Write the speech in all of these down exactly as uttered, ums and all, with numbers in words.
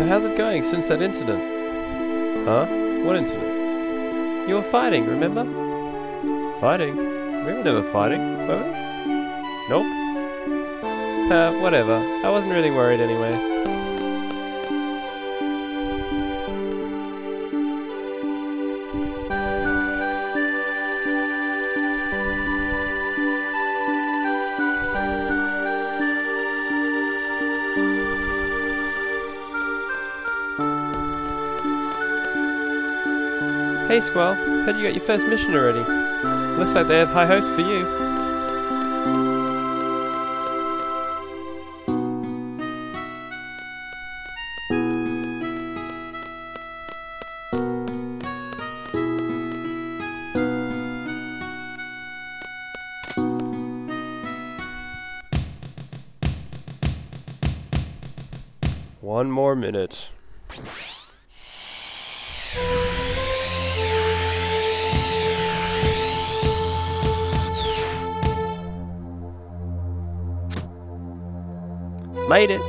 So how's it going since that incident? Huh? What incident? You were fighting, remember? Fighting? We were never fighting, were we? Nope. Uh, whatever. I wasn't really worried anyway. Hey Squall, heard you got your first mission already. Looks like they have high hopes for you. One more minute. Made it!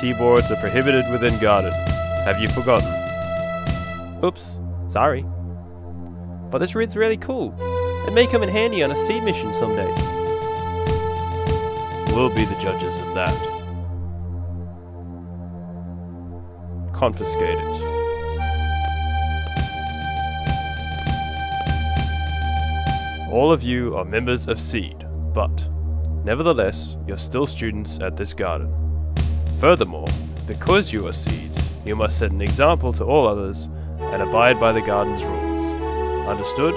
T-boards are prohibited within Garden. Have you forgotten? Oops, sorry. But this reed's really cool. It may come in handy on a seed mission someday. We'll be the judges of that. Confiscate it. All of you are members of Seed, but nevertheless, you're still students at this garden. Furthermore, because you are seeds, you must set an example to all others and abide by the garden's rules. Understood?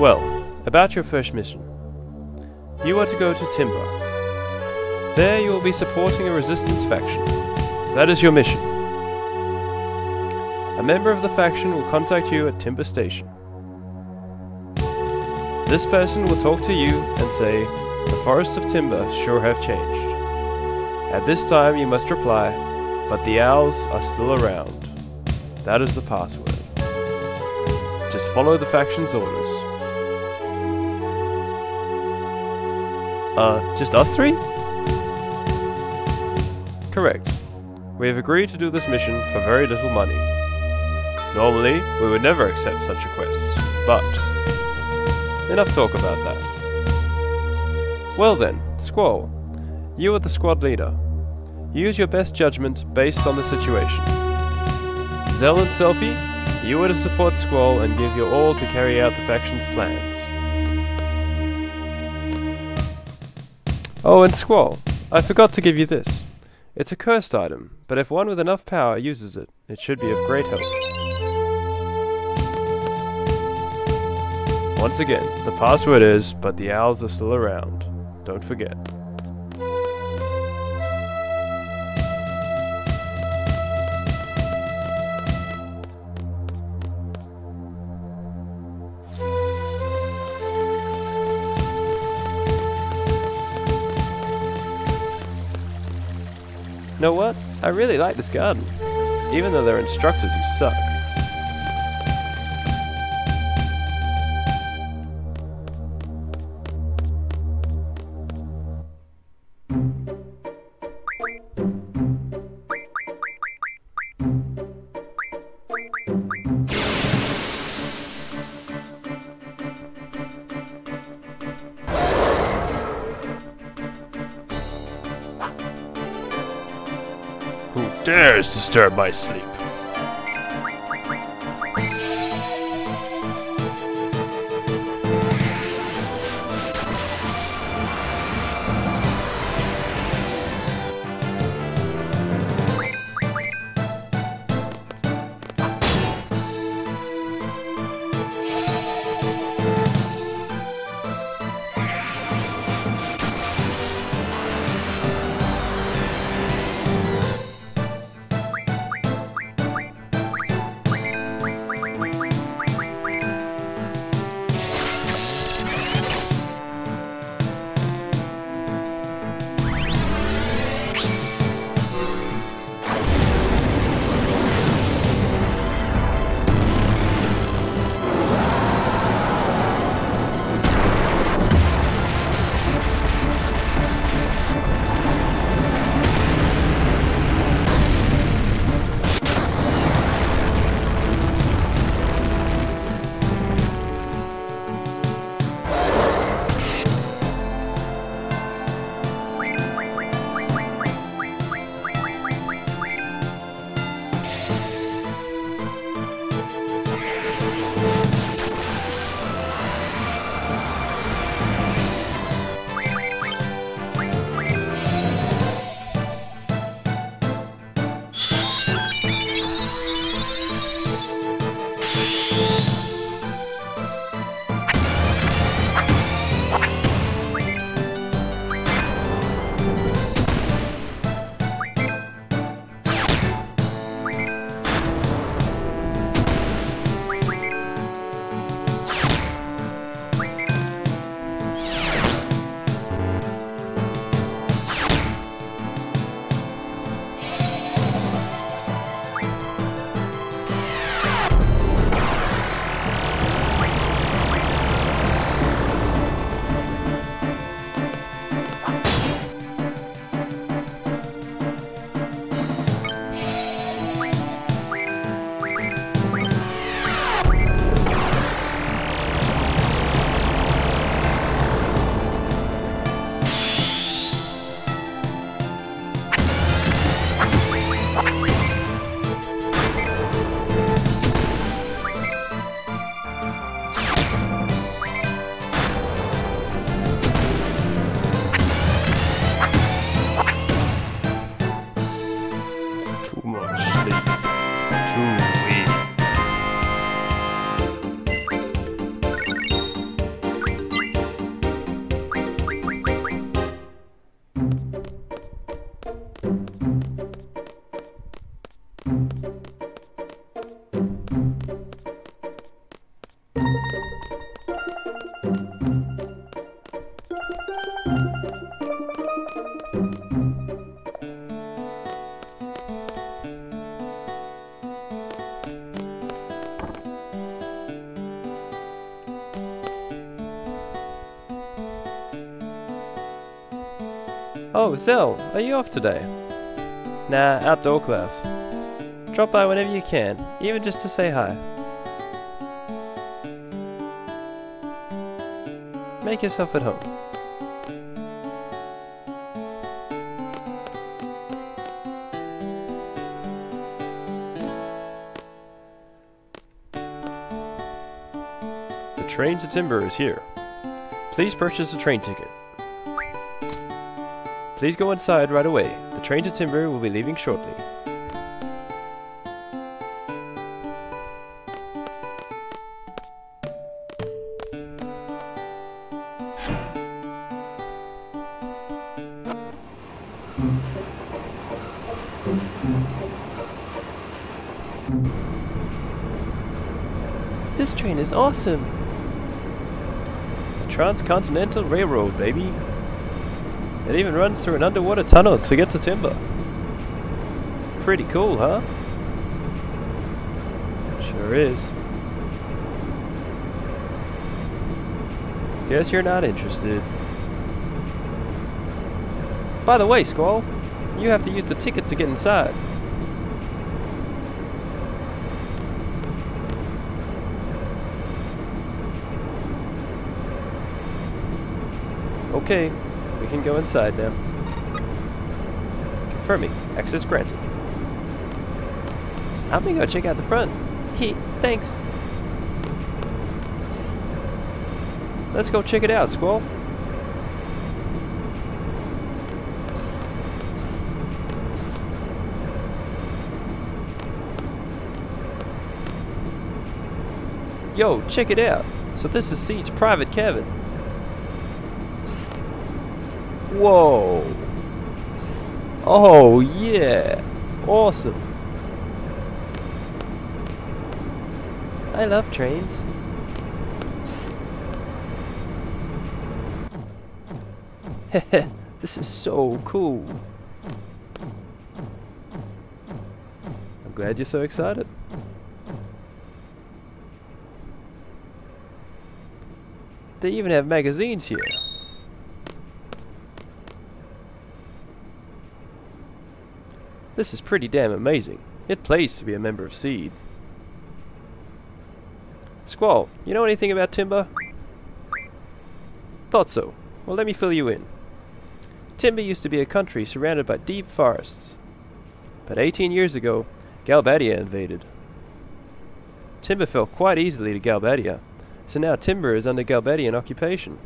Well, about your first mission. You are to go to Timber. There you will be supporting a resistance faction. That is your mission. A member of the faction will contact you at Timber Station. This person will talk to you and say, "The forests of Timber sure have changed." At this time you must reply, "But the owls are still around." That is the password. Just follow the faction's orders. Uh, just us three? Correct. We have agreed to do this mission for very little money. Normally, we would never accept such requests, but enough talk about that. Well then, Squall, you are the squad leader. Use your best judgment based on the situation. Zell and Selphie, you are to support Squall and give your all to carry out the faction's plans. Oh, and Squall, I forgot to give you this. It's a cursed item, but if one with enough power uses it, it should be of great help. Once again, the password is, "But the owls are still around." Don't forget. Know what? I really like this garden, even though there are instructors who suck. Dares disturb my sleep. Oh, Zell, are you off today? Nah, outdoor class. Drop by whenever you can, even just to say hi. Make yourself at home. The train to Timber is here. Please purchase a train ticket. Please go inside right away. The train to Timber will be leaving shortly. This train is awesome! The Transcontinental Railroad, baby! It even runs through an underwater tunnel to get to Timber. Pretty cool, huh? Sure is. Guess you're not interested. By the way, Squall, you have to use the ticket to get inside. Okay, we can go inside now. Confirming. Access granted. I'm gonna go check out the front. Heh, thanks. Let's go check it out, Squall. Yo, check it out. So this is Seed's private cabin. Whoa. Oh yeah. Awesome. I love trains. Heh, this is so cool. I'm glad you're so excited. They even have magazines here. This is pretty damn amazing. It pays to be a member of Seed. Squall, you know anything about Timber? Thought so. Well, let me fill you in. Timber used to be a country surrounded by deep forests. But eighteen years ago, Galbadia invaded. Timber fell quite easily to Galbadia. So now Timber is under Galbadian occupation.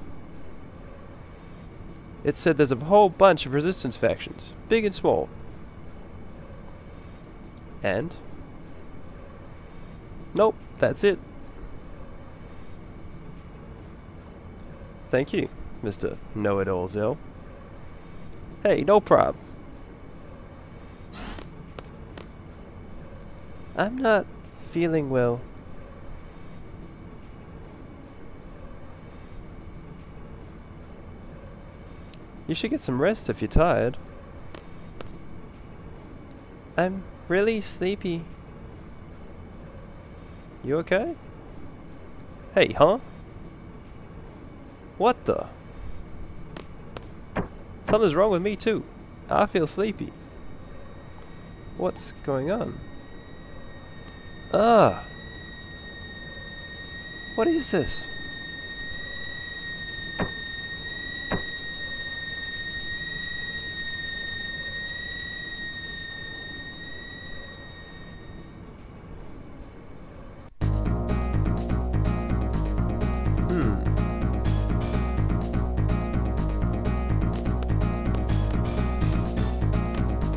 It's said there's a whole bunch of resistance factions, big and small. And? Nope, that's it. Thank you, Mister Know-It-All Zell. Hey, no prob. I'm not feeling well. You should get some rest if you're tired. I'm really sleepy. You okay? Hey, huh? What the? Something's wrong with me too. I feel sleepy. What's going on? Ah! What is this?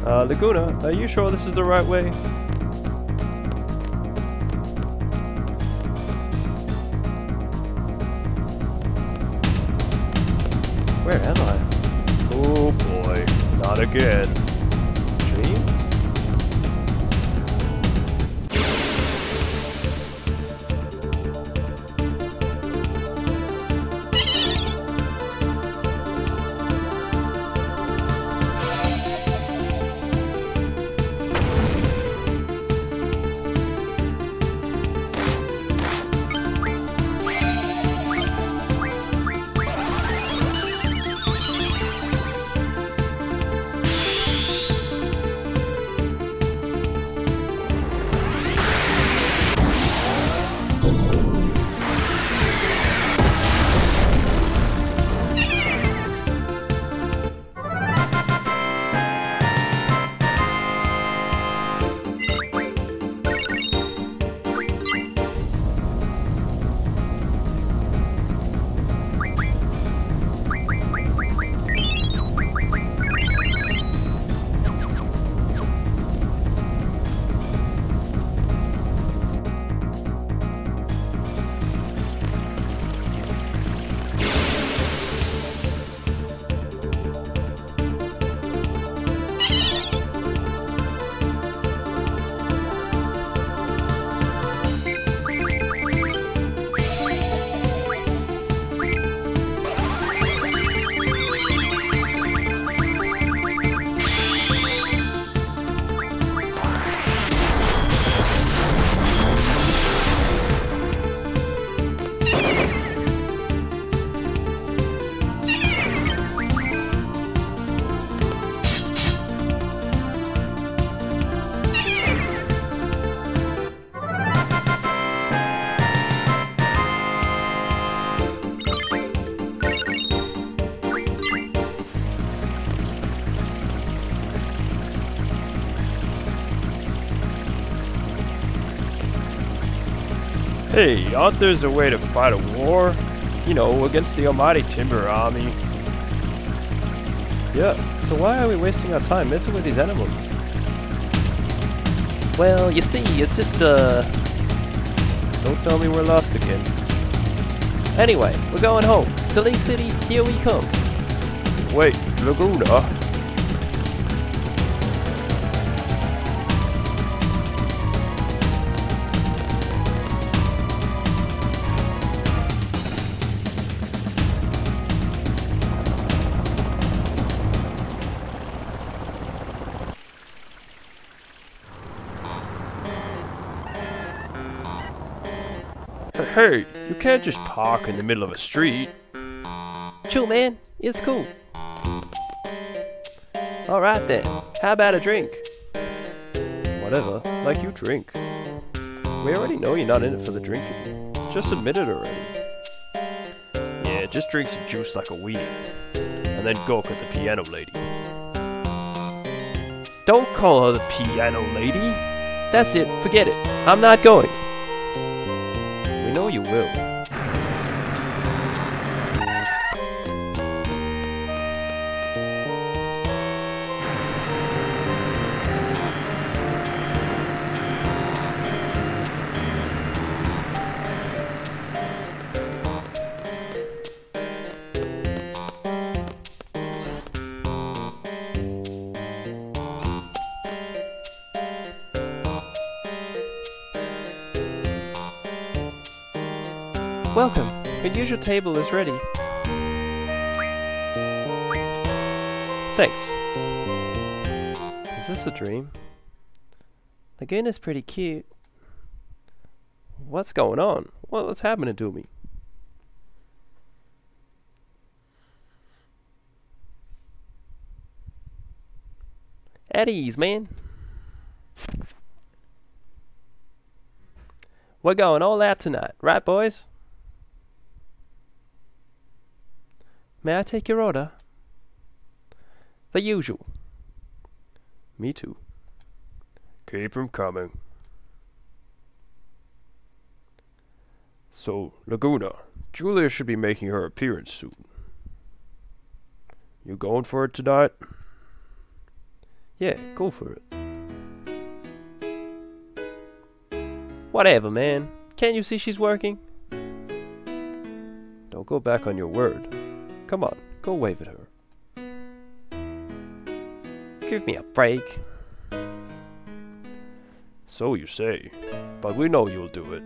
Uh, Laguna, are you sure this is the right way? Where am I? Oh boy, not again. Dream? Hey, aren't there's a way to fight a war? You know, against the almighty Timber army. Yeah, so why are we wasting our time messing with these animals? Well, you see, it's just, uh... don't tell me we're lost again. Anyway, we're going home. To League City, here we come. Wait, Laguna? Hey, you can't just park in the middle of a street. Chill, man. It's cool. Alright then, how about a drink? Whatever, like you drink. We already know you're not in it for the drinking. Just admit it already. Yeah, just drink some juice like a weenie. And then gawk at the piano lady. Don't call her the piano lady. That's it, forget it. I'm not going. I know you will. Welcome. Your usual table is ready. Thanks. Is this a dream? Laguna's pretty cute. What's going on? What, what's happening to me? At ease, man. We're going all out tonight, right, boys? May I take your order? The usual. Me too. Keep him coming. So, Laguna, Julia should be making her appearance soon. You going for it tonight? Yeah, go for it. Whatever, man. Can't you see she's working? Don't go back on your word. Come on, go wave at her. Give me a break. So you say, but we know you'll do it.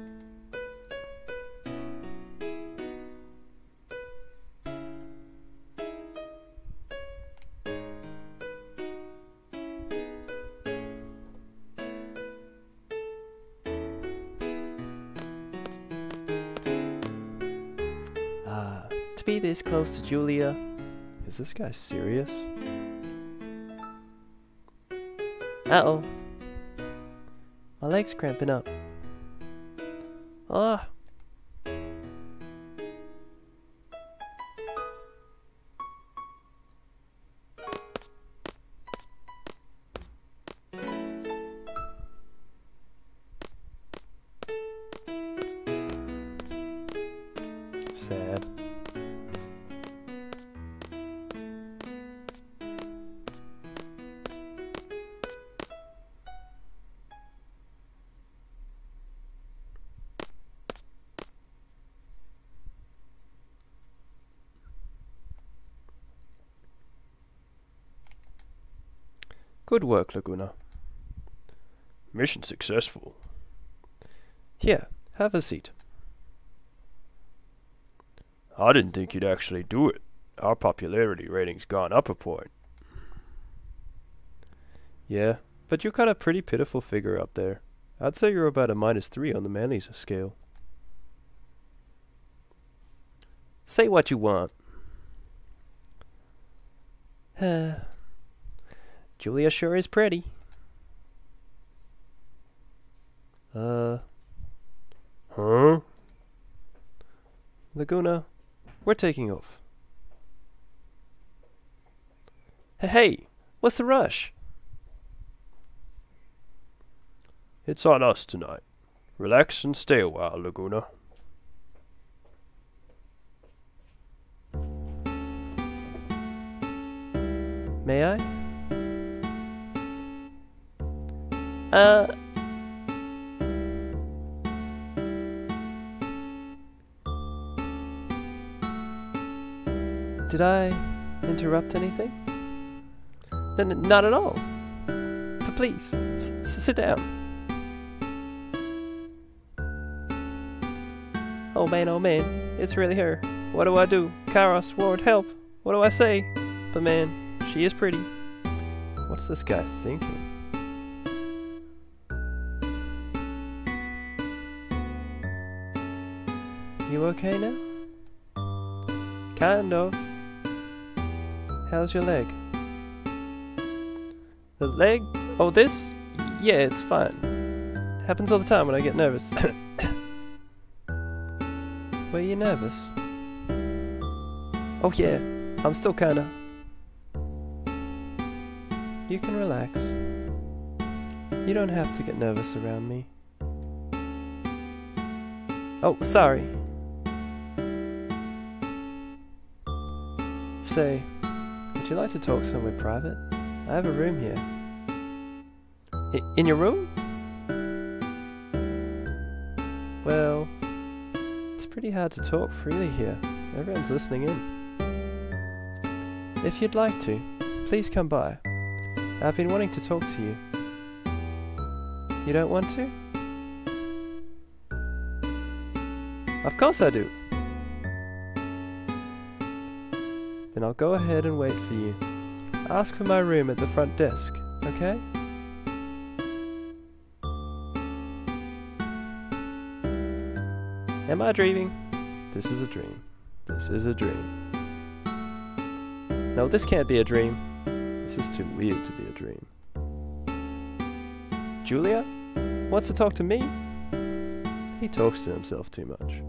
Be this close to Julia. Is this guy serious? Uh-oh. My leg's cramping up. Ah. Sad. Good work, Laguna. Mission successful. Here, have a seat. I didn't think you'd actually do it. Our popularity rating's gone up a point. Yeah, but you cut a pretty pitiful figure up there. I'd say you're about a minus three on the manlies scale. Say what you want. Uh... Julia sure is pretty. Uh. Huh? Laguna, we're taking off. Hey, what's the rush? It's on us tonight. Relax and stay a while, Laguna. May I? Uh... Did I interrupt anything? N n not at all. But please, s sit down. Oh man, oh man, it's really her. What do I do? Kairos, Ward, help! What do I say? But man, she is pretty. What's this guy thinking? You okay now? Kind of. How's your leg? The leg? Oh, this? Yeah, it's fine. It happens all the time when I get nervous. Were you nervous? Oh yeah, I'm still kinda. You can relax. You don't have to get nervous around me. Oh, sorry. Say, would you like to talk somewhere private? I have a room here. I in your room? Well, it's pretty hard to talk freely here. Everyone's listening in. If you'd like to, please come by. I've been wanting to talk to you. You don't want to? Of course I do. Then I'll go ahead and wait for you. Ask for my room at the front desk, okay? Am I dreaming? This is a dream. This is a dream. No, this can't be a dream. This is too weird to be a dream. Julia wants to talk to me? He talks to himself too much.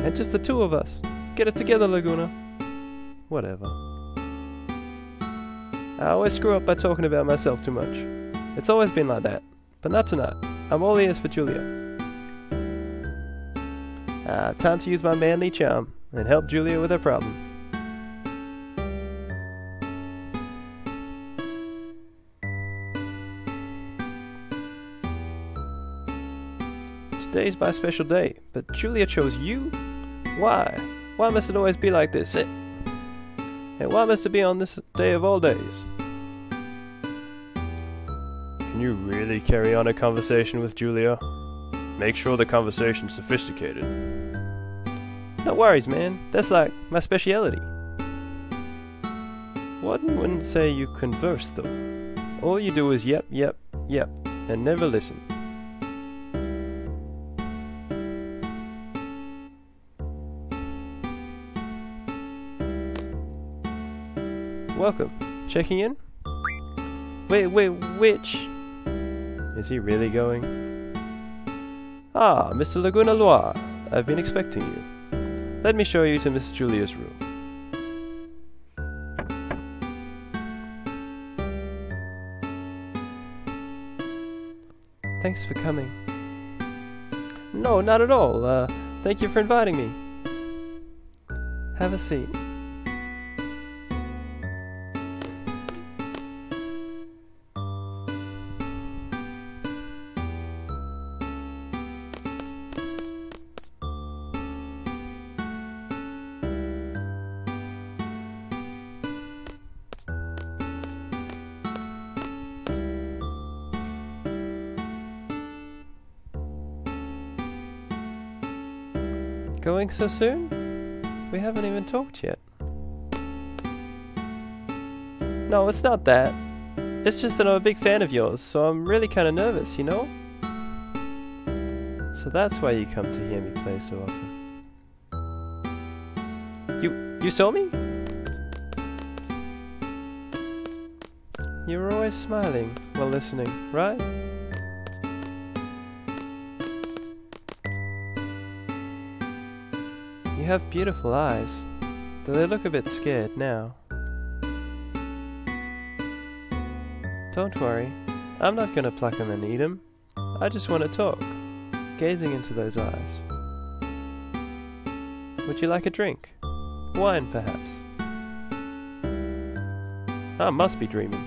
And just the two of us. Get it together, Laguna. Whatever. I always screw up by talking about myself too much. It's always been like that. But not tonight. I'm all ears for Julia. Ah, time to use my manly charm and help Julia with her problem. Today's my special day, but Julia chose you? Why? Why must it always be like this? And why must it be on this day of all days? Can you really carry on a conversation with Julia? Make sure the conversation's sophisticated. No worries, man. That's like my speciality. One wouldn't say you converse, though. All you do is yep, yep, yep, and never listen. Welcome. Checking in? Wait, wait, which? Is he really going? Ah, Mister Laguna Loire, I've been expecting you. Let me show you to Miss Julia's room. Thanks for coming. No, not at all. Uh, thank you for inviting me. Have a seat. Going so soon? We haven't even talked yet. No, it's not that. It's just that I'm a big fan of yours, so I'm really kind of nervous, you know? So that's why you come to hear me play so often. You, you saw me? You were always smiling while listening, right? You have beautiful eyes, though they look a bit scared now. Don't worry, I'm not gonna pluck them and eat them. I just want to talk, gazing into those eyes. Would you like a drink? Wine, perhaps? I must be dreaming.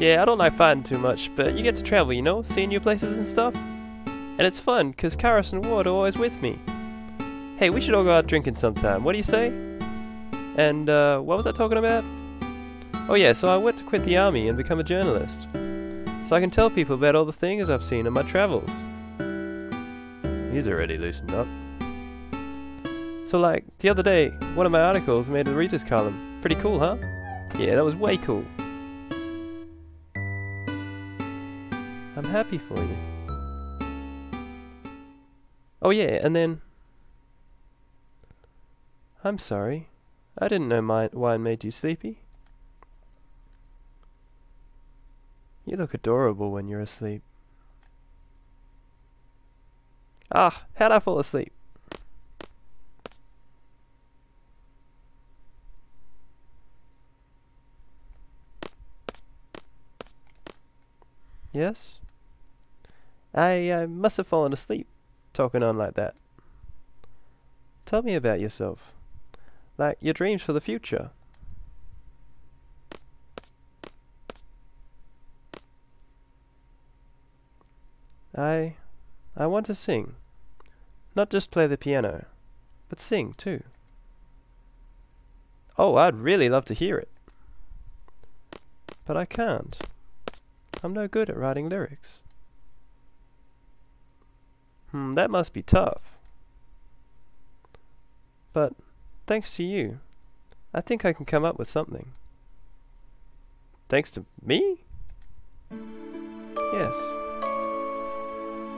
Yeah, I don't like fighting too much, but you get to travel, you know, see new places and stuff. And it's fun, because Kairos and Ward are always with me. Hey, we should all go out drinking sometime, what do you say? And, uh, what was I talking about? Oh yeah, so I went to quit the army and become a journalist. So I can tell people about all the things I've seen in my travels. He's already loosened up. So like, the other day, one of my articles made a readers column. Pretty cool, huh? Yeah, that was way cool. I'm happy for you. Oh yeah, and then... I'm sorry. I didn't know my wine made you sleepy. You look adorable when you're asleep. Ah, how'd I fall asleep? Yes? I, I must have fallen asleep, talking on like that. Tell me about yourself. Like, your dreams for the future. I... I want to sing. Not just play the piano, but sing too. Oh, I'd really love to hear it. But I can't. I'm no good at writing lyrics. Hmm, that must be tough. But, thanks to you, I think I can come up with something. Thanks to me? Yes.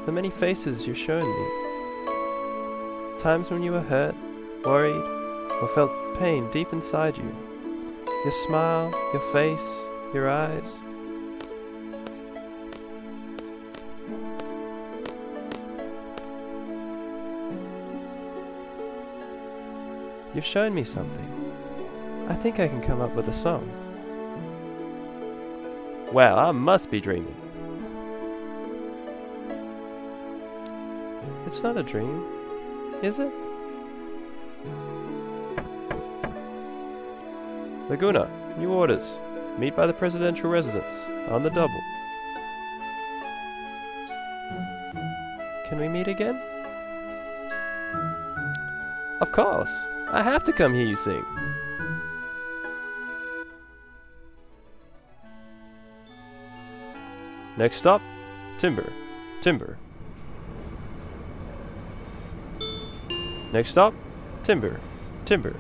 The many faces you've shown me. Times when you were hurt, worried, or felt pain deep inside you. Your smile, your face, your eyes. You've shown me something. I think I can come up with a song. Wow, I must be dreaming. It's not a dream, is it? Laguna, new orders. Meet by the presidential residence, on the double. Can we meet again? Of course! I have to come hear you sing. Next stop, Timber. Timber. Next stop, Timber. Timber.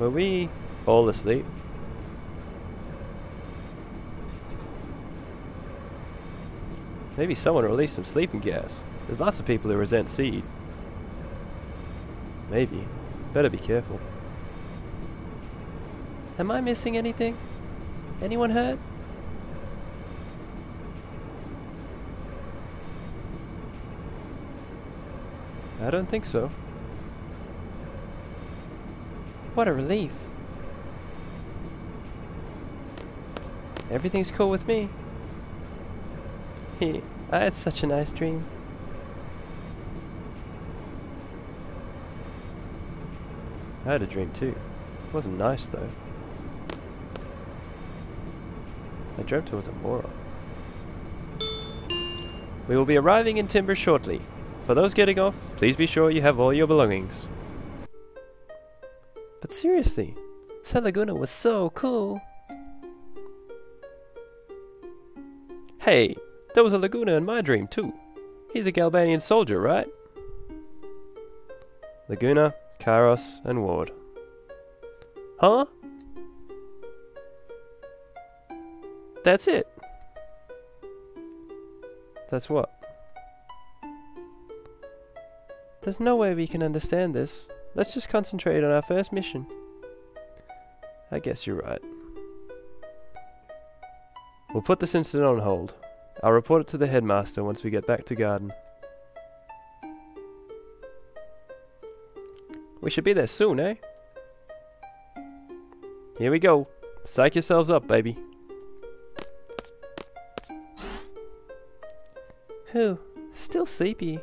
Were we all asleep? Maybe someone released some sleeping gas. There's lots of people who resent Seed. Maybe. Better be careful. Am I missing anything? Anyone hurt? I don't think so. What a relief. Everything's cool with me. I had such a nice dream. I had a dream too. It wasn't nice though. I dreamt I was a moron. We will be arriving in Timber shortly. For those getting off, please be sure you have all your belongings. But seriously, Sal Laguna was so cool. Hey! There was a Laguna in my dream, too. He's a Galbadian soldier, right? Laguna, Kairos, and Ward. Huh? That's it. That's what? There's no way we can understand this. Let's just concentrate on our first mission. I guess you're right. We'll put this incident on hold. I'll report it to the headmaster once we get back to Garden. We should be there soon, eh? Here we go. Psych yourselves up, baby. Who? Still sleepy.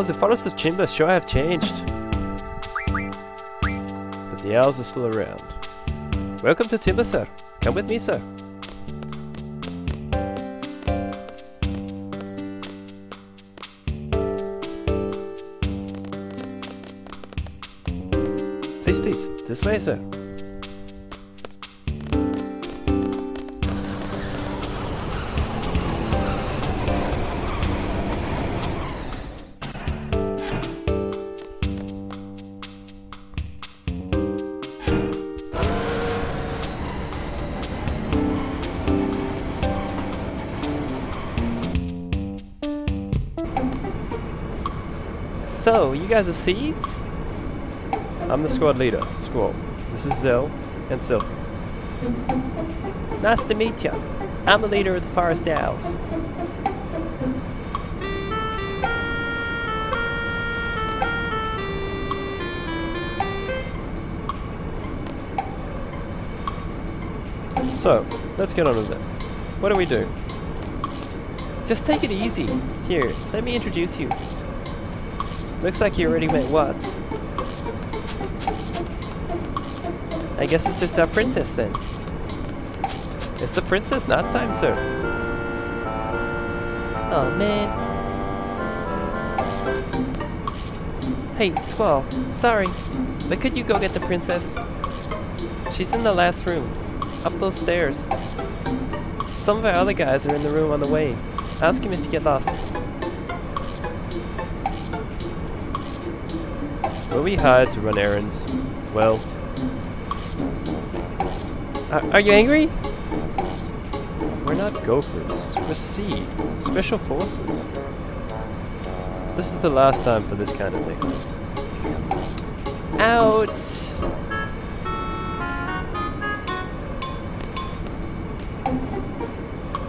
The forests of Timber sure have changed, but the owls are still around. Welcome to Timber, sir. Come with me, sir. Please, please, this way, sir. So, you guys are Seeds? I'm the squad leader, Squall. This is Zell and Selphie. Nice to meet ya. I'm the leader of the Forest Owls. So, let's get on with it. What do we do? Just take it easy. Here, let me introduce you. Looks like you already met Watts. I guess it's just our princess then. It's the princess nap time, sir. Oh man. Hey, Squall. Sorry. But could you go get the princess? She's in the last room. Up those stairs. Some of our other guys are in the room on the way. Ask him if you get lost. Were we hired to run errands? Well... Are, are you angry? We're not gophers. We're Seed. Special forces. This is the last time for this kind of thing. Out!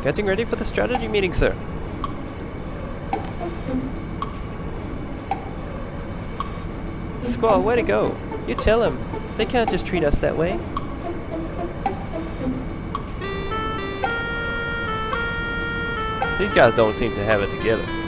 Getting ready for the strategy meeting, sir. Squall, way to go! You tell him. They can't just treat us that way. These guys don't seem to have it together.